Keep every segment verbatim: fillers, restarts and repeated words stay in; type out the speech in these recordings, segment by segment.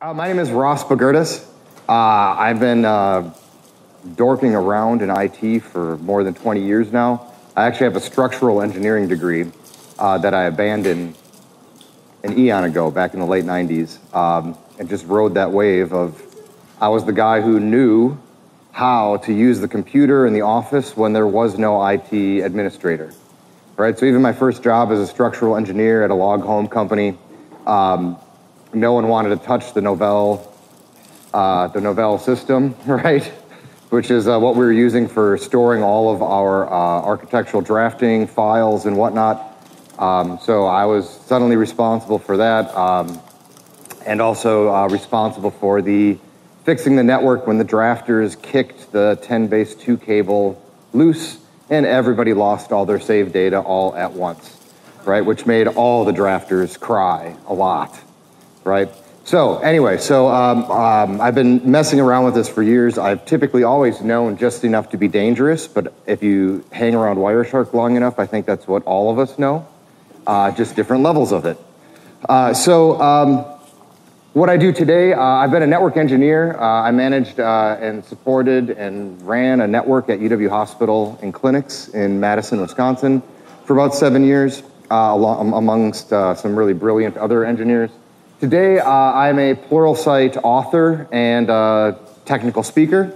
Uh, my name is Ross Bagurdes. Uh, I've been uh, dorking around in I T for more than twenty years now. I actually have a structural engineering degree uh, that I abandoned an eon ago, back in the late nineties, um, and just rode that wave of, I was the guy who knew how to use the computer in the office when there was no I T administrator, right? So even my first job as a structural engineer at a log home company, um, no one wanted to touch the Novell, uh, the Novell system, right? Which is uh, what we were using for storing all of our uh, architectural drafting files and whatnot. Um, so I was suddenly responsible for that, um, and also uh, responsible for the fixing the network when the drafters kicked the ten base two cable loose and everybody lost all their saved data all at once, right? Which made all the drafters cry a lot, right? So anyway, so um, um, I've been messing around with this for years. I've typically always known just enough to be dangerous, but if you hang around Wireshark long enough, I think that's what all of us know, uh, just different levels of it. Uh, so. Um, What I do today, uh, I've been a network engineer. Uh, I managed uh, and supported and ran a network at U W Hospital and Clinics in Madison, Wisconsin for about seven years, uh, along, amongst uh, some really brilliant other engineers. Today, uh, I'm a Pluralsight author and a technical speaker.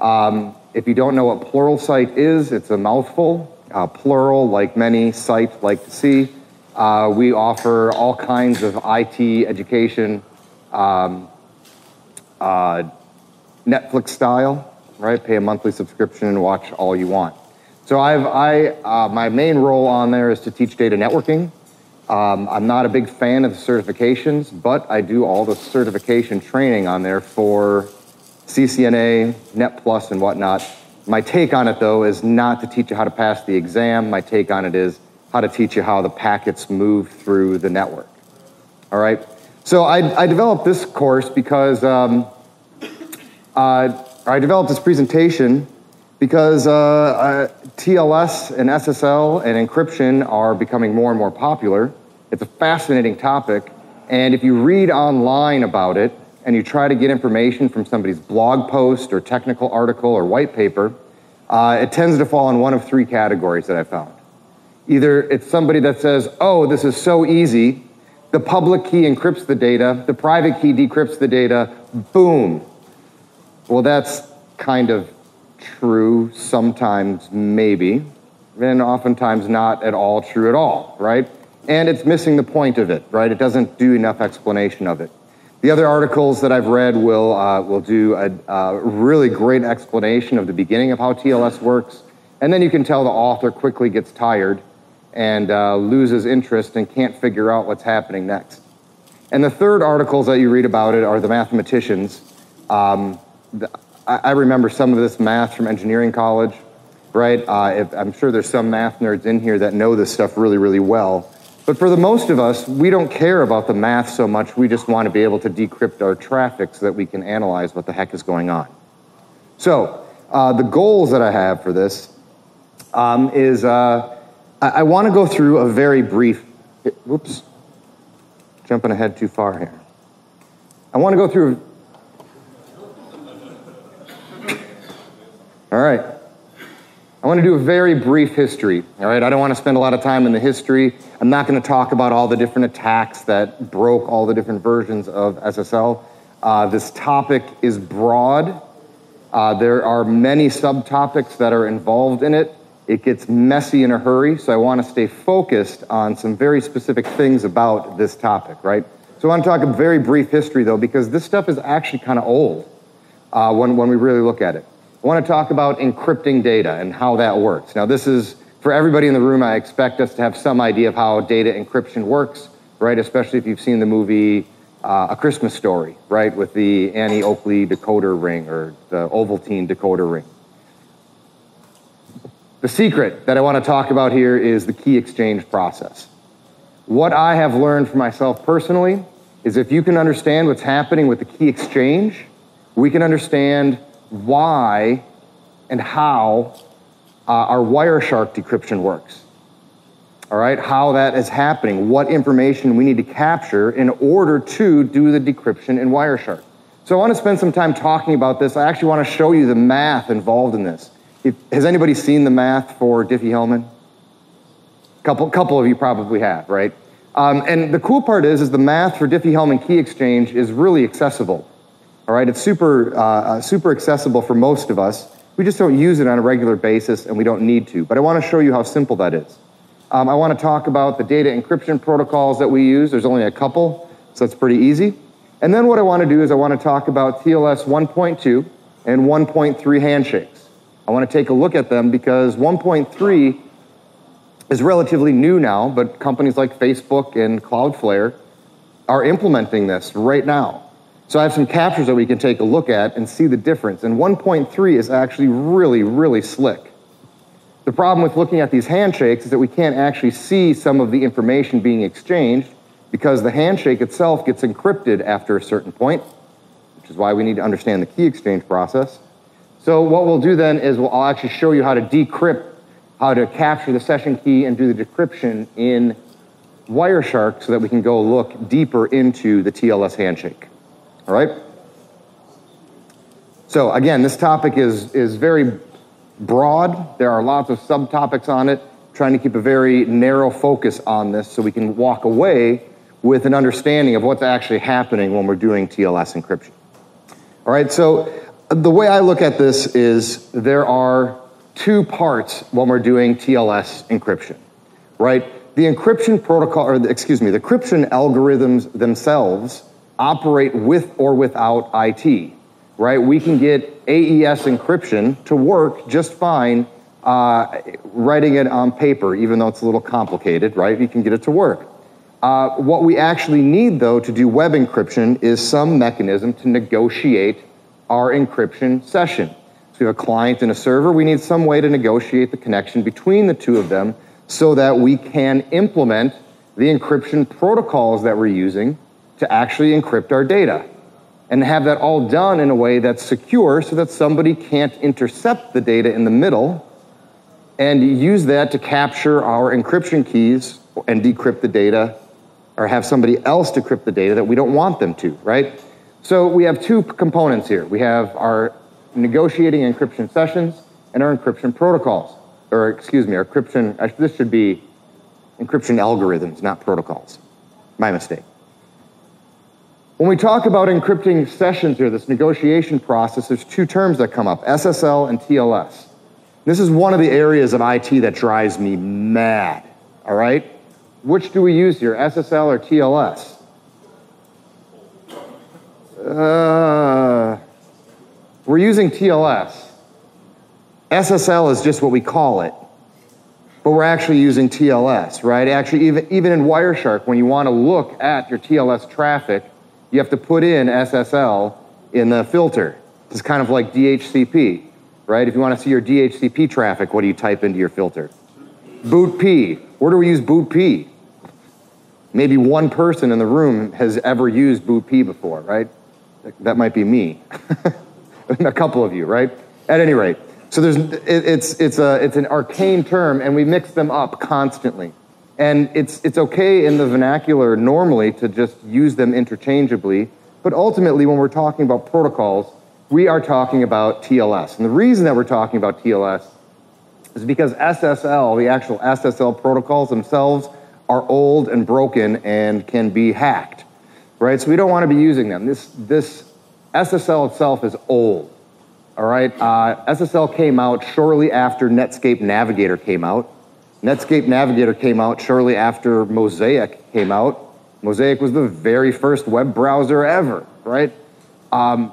Um, if you don't know what Pluralsight is, it's a mouthful. Uh, plural, like many, sight, like to see. Uh, we offer all kinds of I T education, Um, uh, Netflix style, right? Pay a monthly subscription and watch all you want. So I've, I, uh, my main role on there is to teach data networking. Um, I'm not a big fan of certifications, but I do all the certification training on there for C C N A, Net Plus, and whatnot. My take on it, though, is not to teach you how to pass the exam. My take on it is how to teach you how the packets move through the network, all right? So I, I developed this course because, um, uh, I developed this presentation because uh, uh, T L S and S S L and encryption are becoming more and more popular. It's a fascinating topic, and if you read online about it and you try to get information from somebody's blog post or technical article or white paper, uh, it tends to fall in one of three categories that I found. Either it's somebody that says, oh, this is so easy, the public key encrypts the data, the private key decrypts the data, boom. Well, that's kind of true sometimes, maybe, and oftentimes not at all true at all, right? And it's missing the point of it, right? It doesn't do enough explanation of it. The other articles that I've read will, uh, will do a, a really great explanation of the beginning of how T L S works, and then you can tell the author quickly gets tired and uh, loses interest and can't figure out what's happening next. And the third articles that you read about it are the mathematicians. Um, the, I, I remember some of this math from engineering college, right? Uh, if, I'm sure there's some math nerds in here that know this stuff really, really well. But for the most of us, we don't care about the math so much, we just want to be able to decrypt our traffic so that we can analyze what the heck is going on. So, uh, the goals that I have for this um, is, uh, I want to go through a very brief, whoops, jumping ahead too far here. I want to go through, all right. I want to do a very brief history, all right? I don't want to spend a lot of time in the history. I'm not going to talk about all the different attacks that broke all the different versions of S S L. Uh, this topic is broad. Uh, there are many subtopics that are involved in it. It gets messy in a hurry, so I want to stay focused on some very specific things about this topic, right? So I want to talk a very brief history, though, because this stuff is actually kind of old uh, when, when we really look at it. I want to talk about encrypting data and how that works. Now, this is, for everybody in the room, I expect us to have some idea of how data encryption works, right? Especially if you've seen the movie uh, A Christmas Story, right? With the Annie Oakley decoder ring or the Ovaltine decoder ring. The secret that I want to talk about here is the key exchange process. What I have learned for myself personally is if you can understand what's happening with the key exchange, we can understand why and how uh, our Wireshark decryption works. all right, how that is happening, what information we need to capture in order to do the decryption in Wireshark. So I want to spend some time talking about this. I actually want to show you the math involved in this. If, has anybody seen the math for Diffie-Hellman? Couple, couple of you probably have, right? Um, and the cool part is, is the math for Diffie-Hellman key exchange is really accessible. All right, it's super, uh, super accessible for most of us. We just don't use it on a regular basis, and we don't need to. But I want to show you how simple that is. Um, I want to talk about the data encryption protocols that we use. There's only a couple, so it's pretty easy. And then what I want to do is I want to talk about T L S one point two and one point three handshakes. I want to take a look at them because one point three is relatively new now, but companies like Facebook and Cloudflare are implementing this right now. So I have some captures that we can take a look at and see the difference. And one point three is actually really, really slick. The problem with looking at these handshakes is that we can't actually see some of the information being exchanged because the handshake itself gets encrypted after a certain point, which is why we need to understand the key exchange process. So what we'll do then is we'll, I'll actually show you how to decrypt, how to capture the session key and do the decryption in Wireshark so that we can go look deeper into the T L S handshake. All right? So again, this topic is, is very broad. There are lots of subtopics on it. I'm trying to keep a very narrow focus on this so we can walk away with an understanding of what's actually happening when we're doing T L S encryption. All right, so the way I look at this is there are two parts when we're doing T L S encryption, right? The encryption protocol, or the, excuse me, the encryption algorithms themselves operate with or without I T, right? We can get A E S encryption to work just fine uh, writing it on paper, even though it's a little complicated, right? You can get it to work. Uh, what we actually need, though, to do web encryption is some mechanism to negotiate our encryption session. So we have a client and a server. We need some way to negotiate the connection between the two of them so that we can implement the encryption protocols that we're using to actually encrypt our data and have that all done in a way that's secure so that somebody can't intercept the data in the middle and use that to capture our encryption keys and decrypt the data or have somebody else decrypt the data that we don't want them to, right? So we have two components here. We have our negotiating encryption sessions and our encryption protocols, or excuse me, our encryption, this should be encryption algorithms, not protocols. My mistake. When we talk about encrypting sessions here, this negotiation process, there's two terms that come up, S S L and T L S. This is one of the areas of I T that drives me mad, all right? Which do we use here, S S L or T L S? Uh, we're using T L S. S S L is just what we call it, but we're actually using T L S, right? Actually, even, even in Wireshark, when you want to look at your T L S traffic, you have to put in S S L in the filter. This is kind of like D H C P, right? If you want to see your D H C P traffic, what do you type into your filter? BOOTP. Where do we use BOOTP? Maybe one person in the room has ever used BOOTP before, right? That might be me. A couple of you, right? At any rate, so there's it's it's a it's an arcane term, and we mix them up constantly. And it's, it's okay in the vernacular normally to just use them interchangeably, but ultimately when we're talking about protocols, we are talking about T L S. And the reason that we're talking about T L S is because S S L, the actual S S L protocols themselves, are old and broken and can be hacked, right? So we don't want to be using them. This, this S S L itself is old, all right? Uh, S S L came out shortly after Netscape Navigator came out. Netscape Navigator came out shortly after Mosaic came out. Mosaic was the very first web browser ever, right? Um,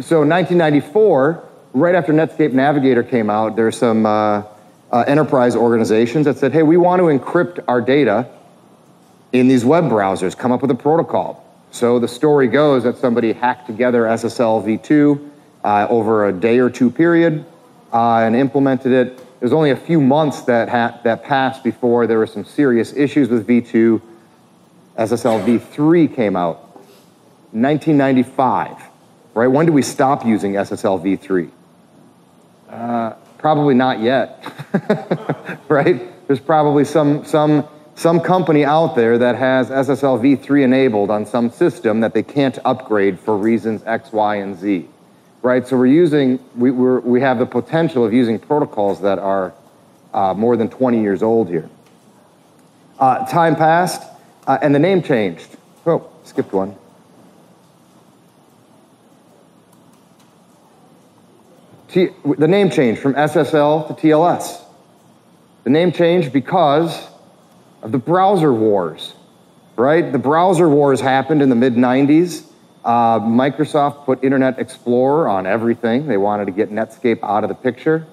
so in nineteen ninety-four, right after Netscape Navigator came out, there's some uh, uh, enterprise organizations that said, hey, we want to encrypt our data in these web browsers, come up with a protocol. So the story goes that somebody hacked together S S L v two uh, over a day or two period uh, and implemented it. It was only a few months that, ha that passed before there were some serious issues with v two. S S L v three came out. nineteen ninety-five, right? When did we stop using S S L v three? Uh, probably not yet, right? There's probably some, some, some company out there that has S S L v three enabled on some system that they can't upgrade for reasons X, Y, and Z, right? So we're using, we, we're, we have the potential of using protocols that are uh, more than twenty years old here. Uh, time passed, uh, and the name changed. Oh, skipped one. T the name changed from S S L to T L S. The name changed because of the browser wars, right? The browser wars happened in the mid nineties. Uh, Microsoft put Internet Explorer on everything. They wanted to get Netscape out of the picture,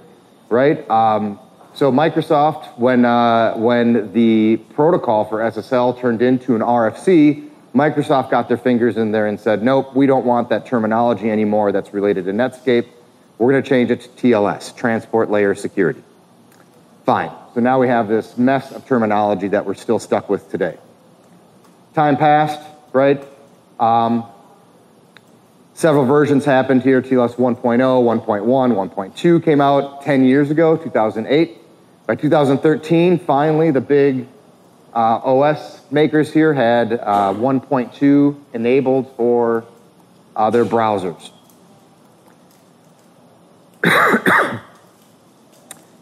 right? Um, so Microsoft, when, uh, when the protocol for S S L turned into an R F C, Microsoft got their fingers in there and said, nope, we don't want that terminology anymore that's related to Netscape. We're going to change it to T L S, Transport Layer Security. Fine. So now we have this mess of terminology that we're still stuck with today. Time passed, right? Um, several versions happened here. T L S one point oh, one point one, one point two came out ten years ago, two thousand eight. By two thousand thirteen, finally, the big uh, O S makers here had uh, one point two enabled for uh, their browsers.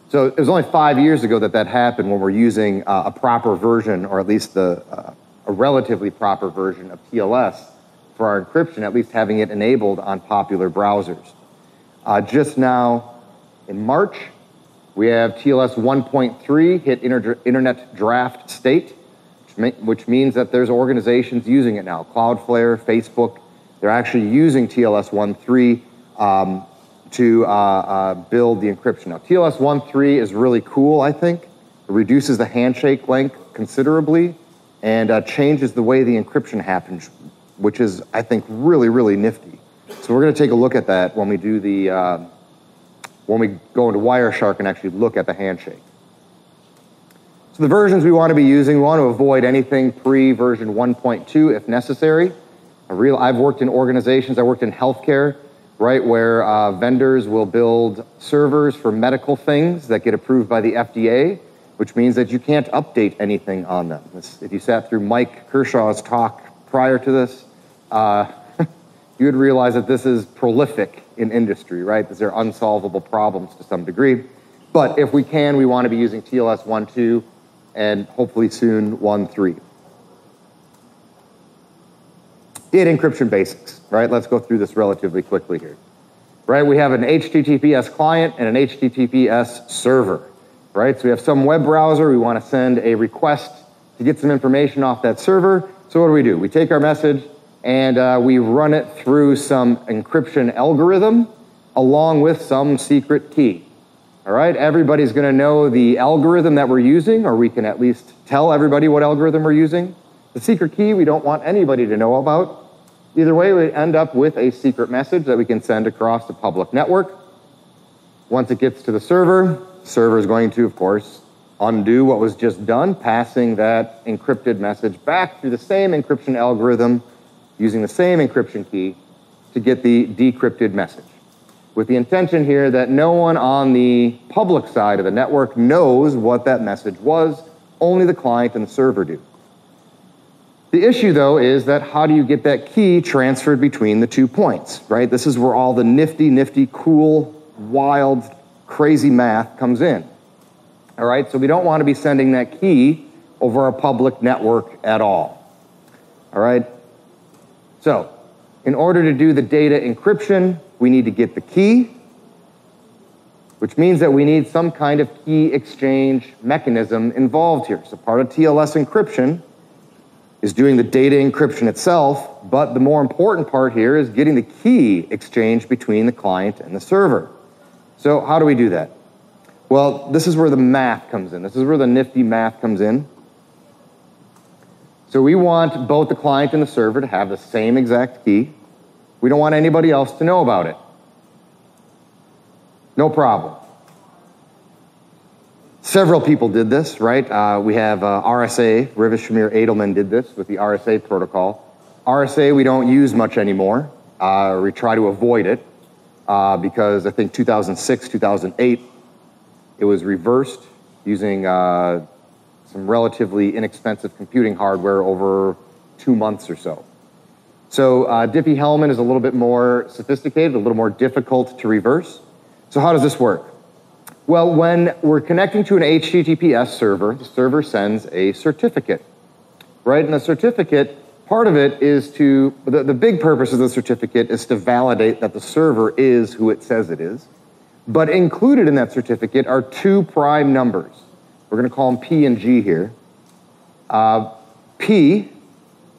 So it was only five years ago that that happened when we're using uh, a proper version, or at least the, uh, a relatively proper version of T L S for our encryption, at least having it enabled on popular browsers. Uh, just now in March, we have T L S one point three hit inter internet draft state, which, may which means that there's organizations using it now. Cloudflare, Facebook, they're actually using T L S one point three. Um, to uh, uh, build the encryption. Now, T L S one point three is really cool, I think. It reduces the handshake length considerably and uh, changes the way the encryption happens, which is, I think, really, really nifty. So we're gonna take a look at that when we do the, uh, when we go into Wireshark and actually look at the handshake. So the versions we wanna be using, we wanna avoid anything pre-version one point two if necessary. A real, I've worked in organizations, I worked in healthcare, right, where uh, vendors will build servers for medical things that get approved by the F D A, which means that you can't update anything on them. This, if you sat through Mike Kershaw's talk prior to this, uh, you would realize that this is prolific in industry, right? These are unsolvable problems to some degree. But if we can, we want to be using T L S one point two and hopefully soon one point three. Data encryption basics, right? Let's go through this relatively quickly here. Right, we have an H T T P S client and an H T T P S server, right? So we have some web browser, we wanna send a request to get some information off that server. So what do we do? We take our message and uh, we run it through some encryption algorithm along with some secret key, all right? Everybody's gonna know the algorithm that we're using, or we can at least tell everybody what algorithm we're using. The secret key we don't want anybody to know about. Either way, we end up with a secret message that we can send across the public network. Once it gets to the server, the server is going to, of course, undo what was just done, passing that encrypted message back through the same encryption algorithm, using the same encryption key to get the decrypted message. With the intention here that no one on the public side of the network knows what that message was, only the client and the server do. The issue, though, is that how do you get that key transferred between the two points, right? This is where all the nifty, nifty, cool, wild, crazy math comes in, all right? So we don't want to be sending that key over our public network at all, all right? So in order to do the data encryption, we need to get the key, which means that we need some kind of key exchange mechanism involved here. So part of T L S encryption is doing the data encryption itself, but the more important part here is getting the key exchange between the client and the server. So how do we do that? Well, this is where the math comes in. This is where the nifty math comes in. So we want both the client and the server to have the same exact key. We don't want anybody else to know about it. No problem. Several people did this, right? Uh, we have uh, R S A, Rivish Shamir Edelman did this with the R S A protocol. R S A we don't use much anymore. Uh, we try to avoid it uh, because I think two thousand six, two thousand eight, it was reversed using uh, some relatively inexpensive computing hardware over two months or so. So uh, Diffie-Hellman is a little bit more sophisticated, a little more difficult to reverse. So how does this work? Well, when we're connecting to an H T T P S server, the server sends a certificate, right? And the certificate, part of it is to, the, the big purpose of the certificate is to validate that the server is who it says it is. But included in that certificate are two prime numbers. We're going to call them P and G here. Uh, P,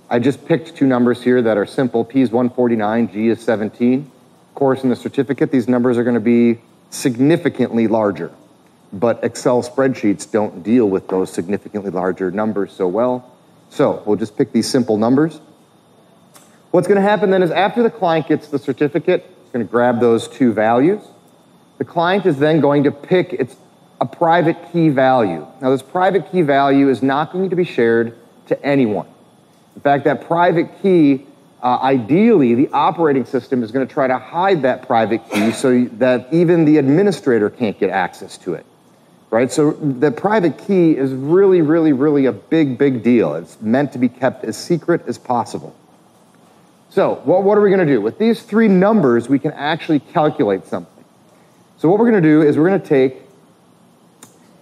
I just picked two numbers here that are simple. P is one forty-nine, G is seventeen. Of course, in the certificate, these numbers are going to be significantly larger. But Excel spreadsheets don't deal with those significantly larger numbers so well. So we'll just pick these simple numbers. What's going to happen then is after the client gets the certificate, it's going to grab those two values. The client is then going to pick its, a private key value. Now, this private key value is not going to be shared to anyone. In fact, that private key, uh, ideally, the operating system is going to try to hide that private key so that even the administrator can't get access to it, right? So the private key is really, really, really a big, big deal. It's meant to be kept as secret as possible. So what, what are we going to do? With these three numbers, we can actually calculate something. So what we're going to do is we're going to take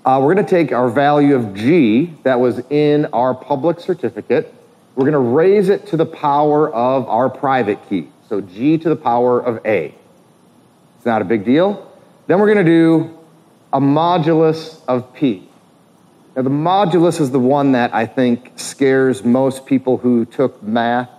uh, we're going to take our value of G that was in our public certificate. We're going to raise it to the power of our private key. So G to the power of A. It's not a big deal. Then we're going to do a modulus of P. Now the modulus is the one that I think scares most people who took math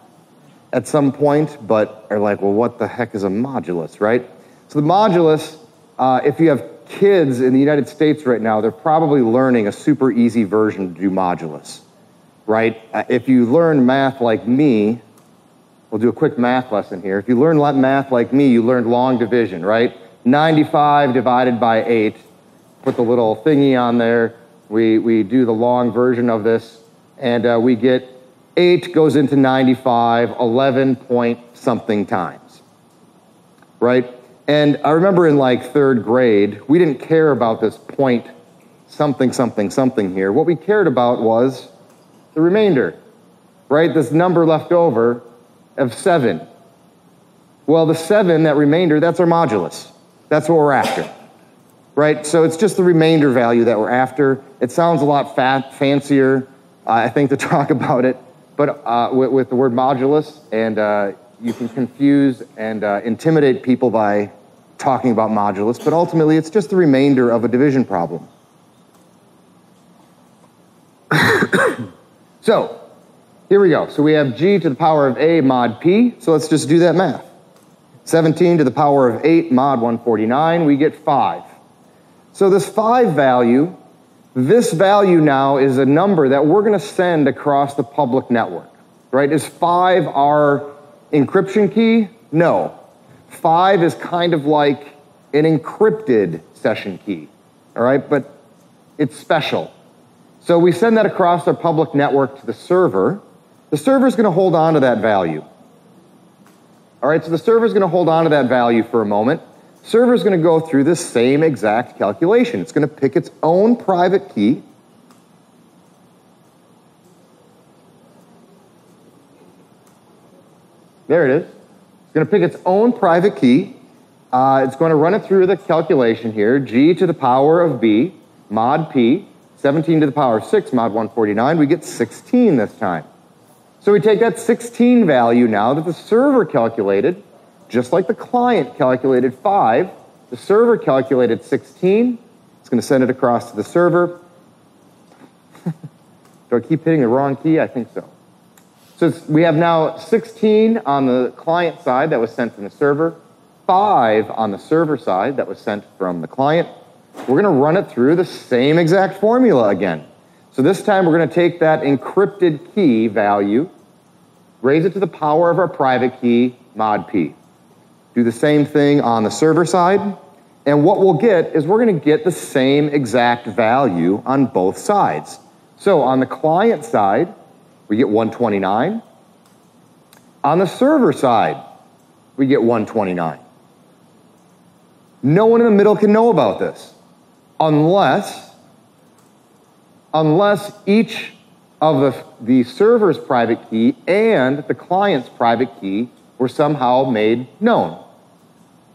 at some point, but are like, well, what the heck is a modulus, right? So the modulus. Uh, if you have kids in the United States right now, they're probably learning a super easy version to do modulus, right? Uh, if you learn math like me, we'll do a quick math lesson here. If you learn math like me, you learned long division, right? ninety-five divided by eight, put the little thingy on there. We, we do the long version of this, and uh, we get eight goes into ninety-five, eleven point something times, right? And I remember in like third grade, we didn't care about this point something, something, something here. What we cared about was the remainder, right? This number left over of seven. Well, the seven, that remainder, that's our modulus. That's what we're after, right? So it's just the remainder value that we're after. It sounds a lot fat, fancier, uh, I think, to talk about it, but uh, with, with the word modulus and uh, you can confuse and uh, intimidate people by talking about modulus, but ultimately it's just the remainder of a division problem. So, here we go. So we have G to the power of A mod P, so let's just do that math. seventeen to the power of eight mod one forty-nine, we get five. So this five value, this value now is a number that we're gonna send across the public network, right? Is five our encryption key? No. Five is kind of like an encrypted session key, all right? But it's special. So we send that across our public network to the server. The server's going to hold on to that value. All right, so the server's going to hold on to that value for a moment. Server's going to go through this same exact calculation. It's going to pick its own private key. There it is. It's going to pick its own private key. Uh, it's going to run it through the calculation here. G to the power of B mod P. seventeen to the power of six mod one forty-nine. We get sixteen this time. So we take that sixteen value now that the server calculated, just like the client calculated five. The server calculated sixteen. It's going to send it across to the server. Do I keep hitting the wrong key? I think so. So we have now sixteen on the client side that was sent from the server, five on the server side that was sent from the client. We're going to run it through the same exact formula again. So this time we're going to take that encrypted key value, raise it to the power of our private key mod P. Do the same thing on the server side, and what we'll get is we're going to get the same exact value on both sides. So on the client side, we get one twenty-nine. On the server side, we get one twenty-nine. No one in the middle can know about this unless unless each of the, the server's private key and the client's private key were somehow made known,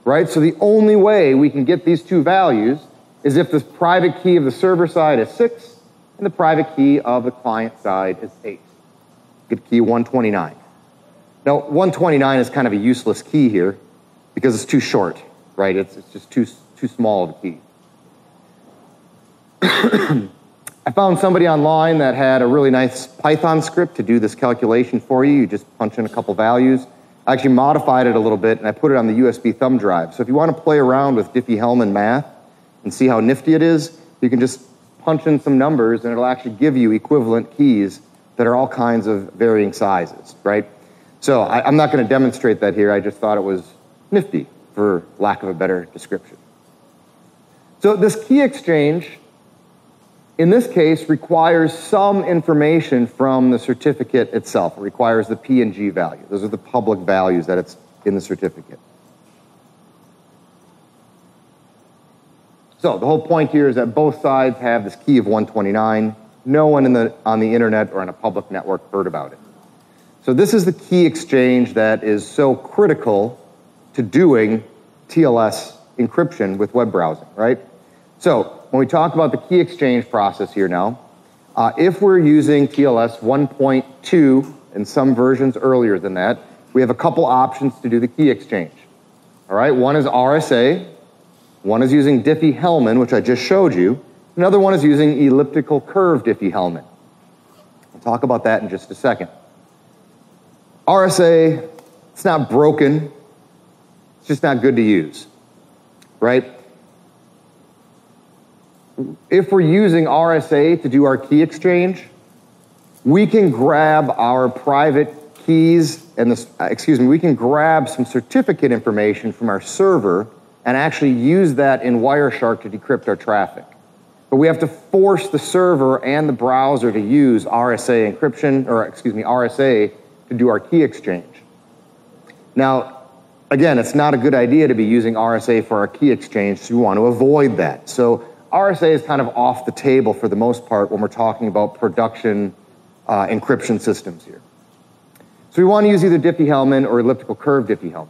right? So the only way we can get these two values is if the private key of the server side is six and the private key of the client side is eight. Get key one twenty-nine. Now, one twenty-nine is kind of a useless key here because it's too short, right? It's, it's just too, too small of a key. I found somebody online that had a really nice Python script to do this calculation for you. You just punch in a couple values. I actually modified it a little bit and I put it on the U S B thumb drive. So if you want to play around with Diffie-Hellman math and see how nifty it is, you can just punch in some numbers and it'll actually give you equivalent keys that are all kinds of varying sizes, right? So I, I'm not going to demonstrate that here. I just thought it was nifty, for lack of a better description. So this key exchange, in this case, requires some information from the certificate itself. It requires the P and G value. Those are the public values that it's in the certificate. So the whole point here is that both sides have this key of one twenty-nine. No one in the, on the internet or on a public network heard about it. So this is the key exchange that is so critical to doing T L S encryption with web browsing, right? So, when we talk about the key exchange process here now, uh, if we're using T L S one point two and some versions earlier than that, we have a couple options to do the key exchange. All right, one is R S A, one is using Diffie-Hellman, which I just showed you, another one is using elliptical curve Diffie-Hellman. We'll talk about that in just a second. R S A, it's not broken, it's just not good to use, right? If we're using R S A to do our key exchange, we can grab our private keys and this, excuse me, we can grab some certificate information from our server and actually use that in Wireshark to decrypt our traffic. But we have to force the server and the browser to use R S A encryption, or excuse me, R S A to do our key exchange. Now, again, it's not a good idea to be using R S A for our key exchange, so we want to avoid that. So R S A is kind of off the table for the most part when we're talking about production uh, encryption systems here. So we want to use either Diffie-Hellman or elliptical curve Diffie-Hellman,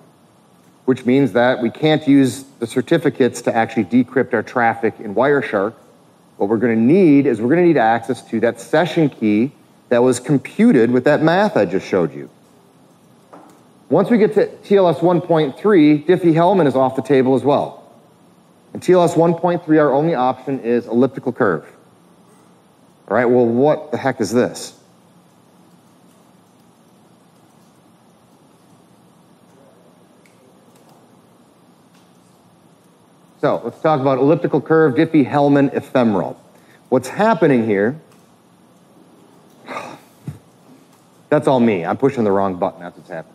which means that we can't use the certificates to actually decrypt our traffic in Wireshark. What we're going to need is we're going to need access to that session key that was computed with that math I just showed you. Once we get to T L S one point three, Diffie-Hellman is off the table as well. In T L S one point three, our only option is elliptical curve. All right, well, what the heck is this? So let's talk about elliptical curve Diffie-Hellman ephemeral. What's happening here, that's all me. I'm pushing the wrong button, that's what's happening.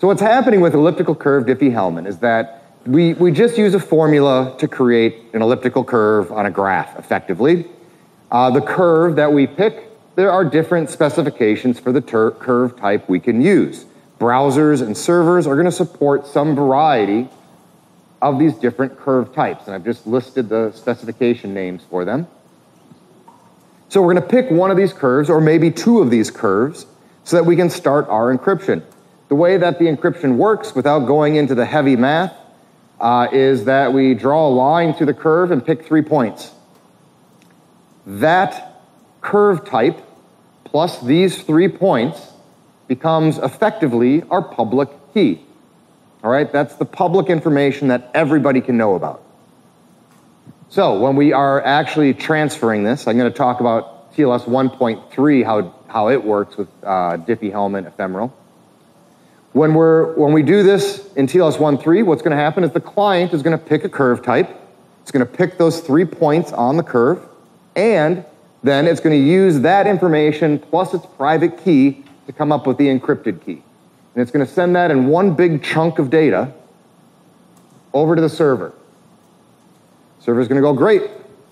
So what's happening with elliptical curve Diffie-Hellman is that We, we just use a formula to create an elliptical curve on a graph, effectively. Uh, the curve that we pick, there are different specifications for the curve type we can use. Browsers and servers are going to support some variety of these different curve types, and I've just listed the specification names for them. So we're going to pick one of these curves, or maybe two of these curves, so that we can start our encryption. The way that the encryption works, without going into the heavy math, Uh, is that we draw a line through the curve and pick three points. That curve type plus these three points becomes effectively our public key. All right, that's the public information that everybody can know about. So when we are actually transferring this, I'm going to talk about T L S one point three, how, how it works with uh, Diffie-Hellman ephemeral. When, we're, when we do this in T L S one point three, what's going to happen is the client is going to pick a curve type. It's going to pick those three points on the curve, and then it's going to use that information plus its private key to come up with the encrypted key. And it's going to send that in one big chunk of data over to the server. The server's going to go, great,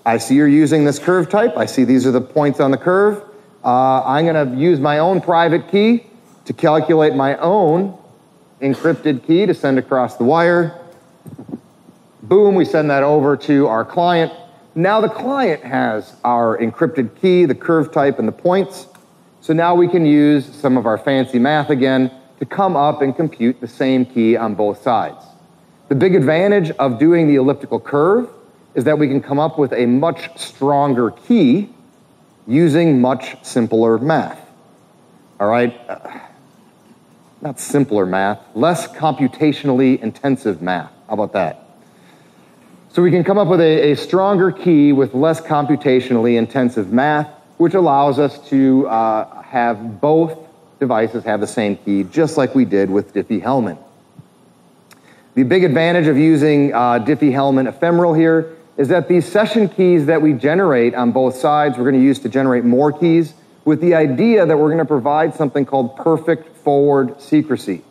I see you're using this curve type. I see these are the points on the curve. Uh, I'm going to use my own private key to calculate my own encrypted key to send across the wire. Boom, we send that over to our client. Now the client has our encrypted key, the curve type, and the points. So now we can use some of our fancy math again to come up and compute the same key on both sides. The big advantage of doing the elliptical curve is that we can come up with a much stronger key using much simpler math. All right? Uh, not simpler math, less computationally intensive math. How about that? So we can come up with a, a stronger key with less computationally intensive math, which allows us to uh, have both devices have the same key, just like we did with Diffie-Hellman. The big advantage of using uh, Diffie-Hellman ephemeral here is that these session keys that we generate on both sides, we're going to use to generate more keys, with the idea that we're going to provide something called perfect forward secrecy.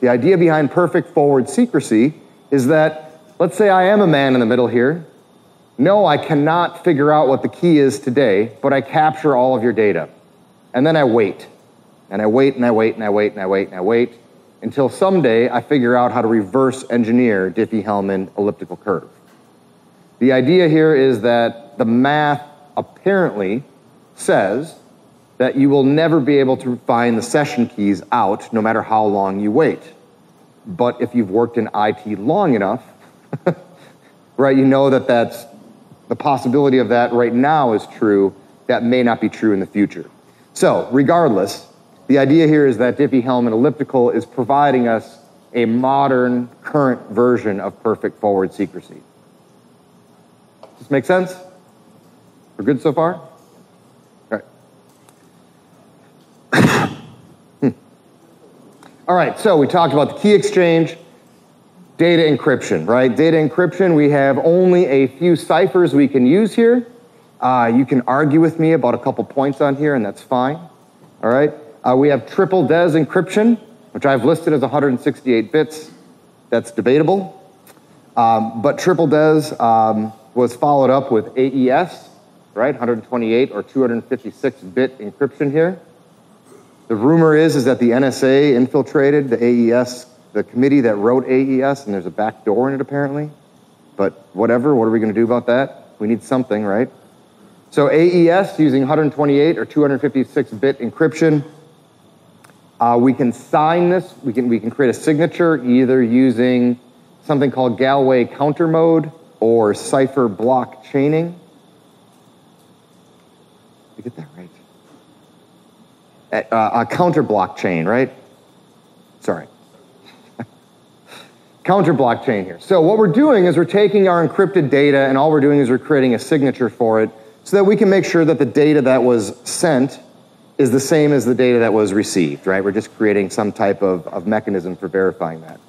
The idea behind perfect forward secrecy is that, let's say I am a man in the middle here. No, I cannot figure out what the key is today, but I capture all of your data. And then I wait. And I wait, and I wait, and I wait, and I wait, and I wait, until someday I figure out how to reverse engineer Diffie-Hellman elliptical curve. The idea here is that the math apparently says that you will never be able to find the session keys out no matter how long you wait. But if you've worked in I T long enough, right, you know that that's, the possibility of that right now is true. That may not be true in the future. So regardless, the idea here is that Diffie-Hellman elliptical is providing us a modern, current version of perfect forward secrecy. Does this make sense? We're good so far? All right. hmm. All right, so we talked about the key exchange, data encryption, right? Data encryption, we have only a few ciphers we can use here. Uh, you can argue with me about a couple points on here, and that's fine, all right? Uh, we have triple D E S encryption, which I've listed as one hundred sixty-eight bits. That's debatable. Um, but triple D E S um, was followed up with A E S, right? one hundred twenty-eight or two hundred fifty-six bit encryption here. The rumor is, is that the N S A infiltrated the A E S, the committee that wrote A E S, and there's a back door in it apparently. But whatever, what are we going to do about that? We need something, right? So A E S using one hundred twenty-eight or two hundred fifty-six bit encryption. Uh, we can sign this, we can, we can create a signature either using something called Galois counter mode or cipher block chaining. Did I get that right? At, uh, a counter block chain, right? Sorry. Counter block chain here. So what we're doing is we're taking our encrypted data and all we're doing is we're creating a signature for it so that we can make sure that the data that was sent is the same as the data that was received, right? We're just creating some type of, of mechanism for verifying that.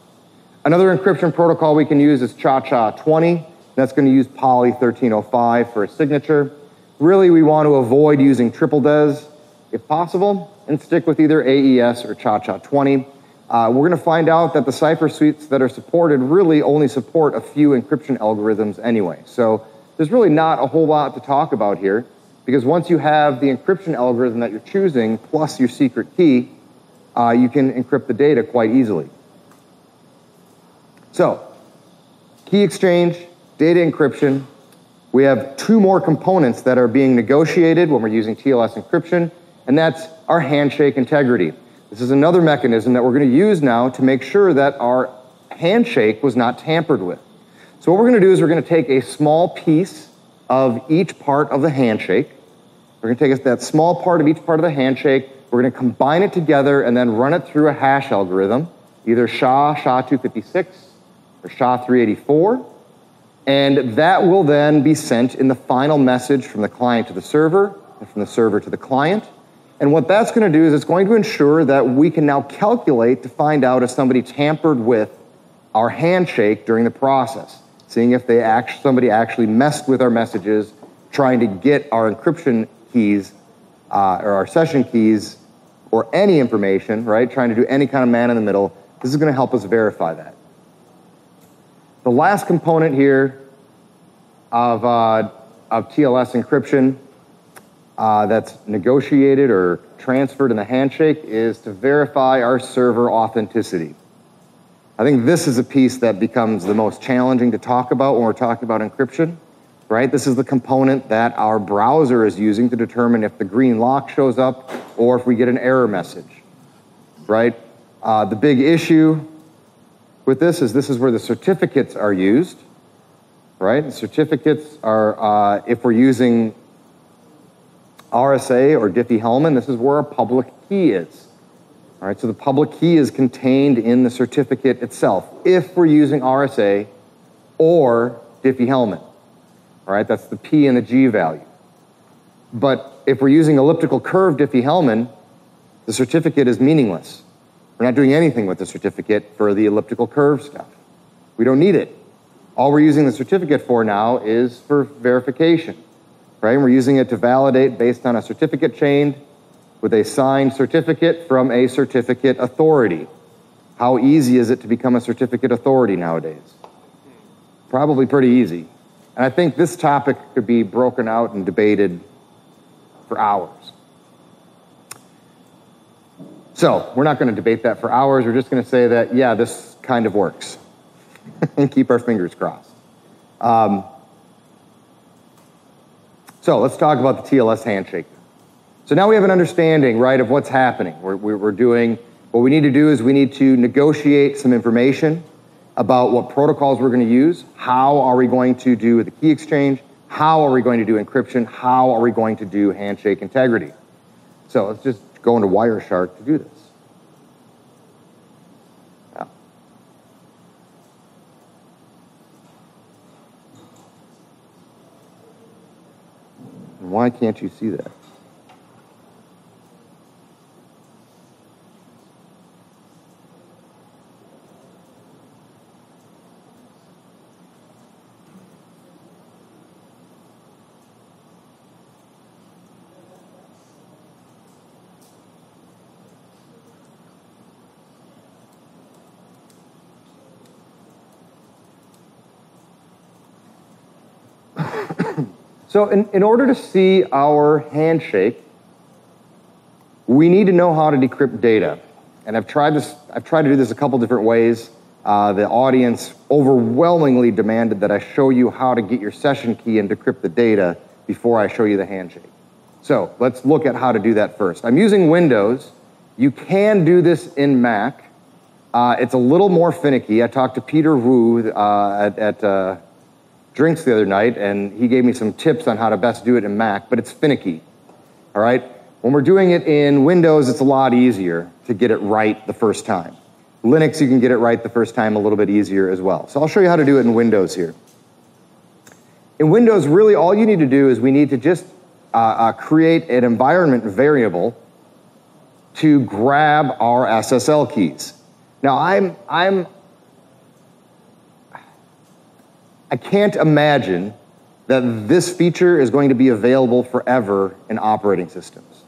Another encryption protocol we can use is ChaCha twenty. That's going to use poly thirteen oh five for a signature. Really, we want to avoid using triple D E S, if possible, and stick with either A E S or ChaCha twenty. Uh, we're going to find out that the cipher suites that are supported really only support a few encryption algorithms anyway. So there's really not a whole lot to talk about here. Because once you have the encryption algorithm that you're choosing, plus your secret key, uh, you can encrypt the data quite easily. So, key exchange, data encryption. We have two more components that are being negotiated when we're using T L S encryption, and that's our handshake integrity. This is another mechanism that we're going to use now to make sure that our handshake was not tampered with. So what we're going to do is we're going to take a small piece of each part of the handshake. We're gonna take that small part of each part of the handshake, we're gonna combine it together and then run it through a hash algorithm, either S H A, S H A two fifty-six, or S H A three eighty-four, and that will then be sent in the final message from the client to the server, and from the server to the client. And what that's gonna do is it's going to ensure that we can now calculate to find out if somebody tampered with our handshake during the process, seeing if they act, somebody actually messed with our messages, trying to get our encryption keys uh, or our session keys or any information, right? Trying to do any kind of man in the middle. This is going to help us verify that. The last component here of, uh, of T L S encryption uh, that's negotiated or transferred in the handshake is to verify our server authenticity. I think this is a piece that becomes the most challenging to talk about when we're talking about encryption. right? This is the component that our browser is using to determine if the green lock shows up or if we get an error message, right? Uh, the big issue with this is this is where the certificates are used, right? The certificates are, uh, if we're using R S A or Diffie-Hellman, this is where a public key is. All right, so the public key is contained in the certificate itself if we're using R S A or Diffie-Hellman. All right, that's the P and the G value. But if we're using elliptical curve Diffie-Hellman, the certificate is meaningless. We're not doing anything with the certificate for the elliptical curve stuff. We don't need it. All we're using the certificate for now is for verification, right? And we're using it to validate based on a certificate chain with a signed certificate from a certificate authority. How easy is it to become a certificate authority nowadays? Probably pretty easy. And I think this topic could be broken out and debated for hours. So we're not going to debate that for hours. We're just going to say that, yeah, this kind of works. And keep our fingers crossed. Um, so let's talk about the T L S handshake. So now we have an understanding, right, of what's happening. We're, we're doing, what we need to do is we need to negotiate some information about what protocols we're going to use. How are we going to do the key exchange? How are we going to do encryption? How are we going to do handshake integrity? So let's just go into Wireshark to do this. Why can't you see that? So in, in order to see our handshake, we need to know how to decrypt data. And I've tried this, I've tried to do this a couple different ways. Uh, the audience overwhelmingly demanded that I show you how to get your session key and decrypt the data before I show you the handshake. So let's look at how to do that first. I'm using Windows. You can do this in Mac. Uh, it's a little more finicky. I talked to Peter Wu uh, at... at uh, drinks the other night, and he gave me some tips on how to best do it in Mac, but it's finicky, all right? When we're doing it in Windows, it's a lot easier to get it right the first time. Linux, you can get it right the first time a little bit easier as well. So I'll show you how to do it in Windows here. In Windows, really all you need to do is we need to just uh, uh, create an environment variable to grab our S S L keys. Now, I'm... I'm I can't imagine that this feature is going to be available forever in operating systems.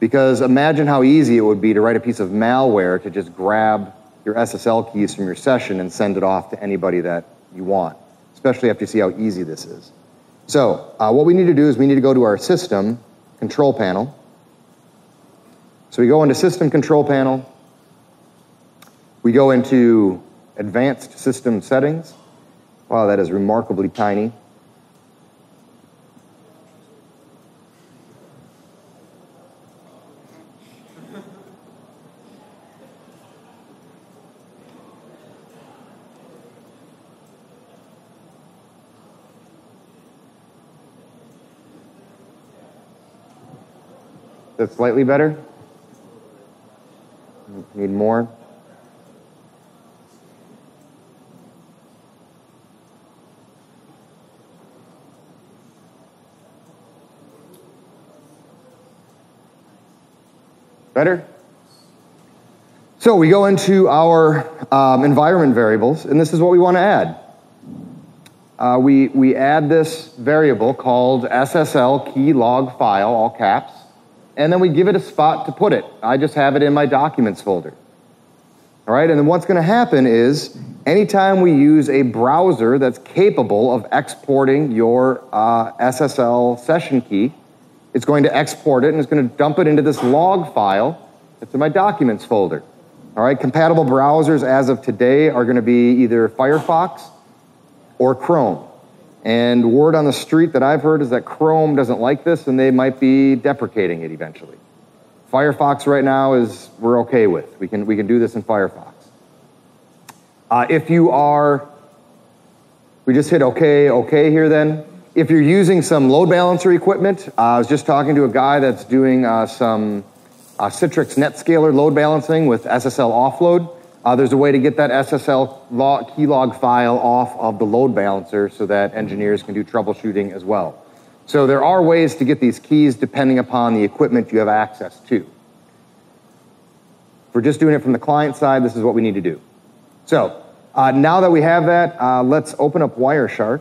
Because imagine how easy it would be to write a piece of malware to just grab your S S L keys from your session and send it off to anybody that you want, especially after you see how easy this is. So uh, what we need to do is we need to go to our system control panel. So we go into system control panel. We go into advanced system settings. Wow, that is remarkably tiny. That's slightly better. Need more. Better? So we go into our um, environment variables, and this is what we want to add. Uh, we, we add this variable called S S L key log file, all caps, and then we give it a spot to put it. I just have it in my documents folder. All right, and then what's going to happen is anytime we use a browser that's capable of exporting your uh, S S L session key, it's going to export it, and it's going to dump it into this log file that's in my documents folder. All right, compatible browsers as of today are going to be either Firefox or Chrome. And word on the street that I've heard is that Chrome doesn't like this, and they might be deprecating it eventually. Firefox right now is, we're okay with. We can, we can do this in Firefox. Uh, if you are, we just hit okay, okay here then. If you're using some load balancer equipment, uh, I was just talking to a guy that's doing uh, some uh, Citrix NetScaler load balancing with S S L offload. Uh, there's a way to get that S S L log, keylog file off of the load balancer so that engineers can do troubleshooting as well. So there are ways to get these keys depending upon the equipment you have access to. If we're just doing it from the client side, this is what we need to do. So uh, now that we have that, uh, let's open up Wireshark.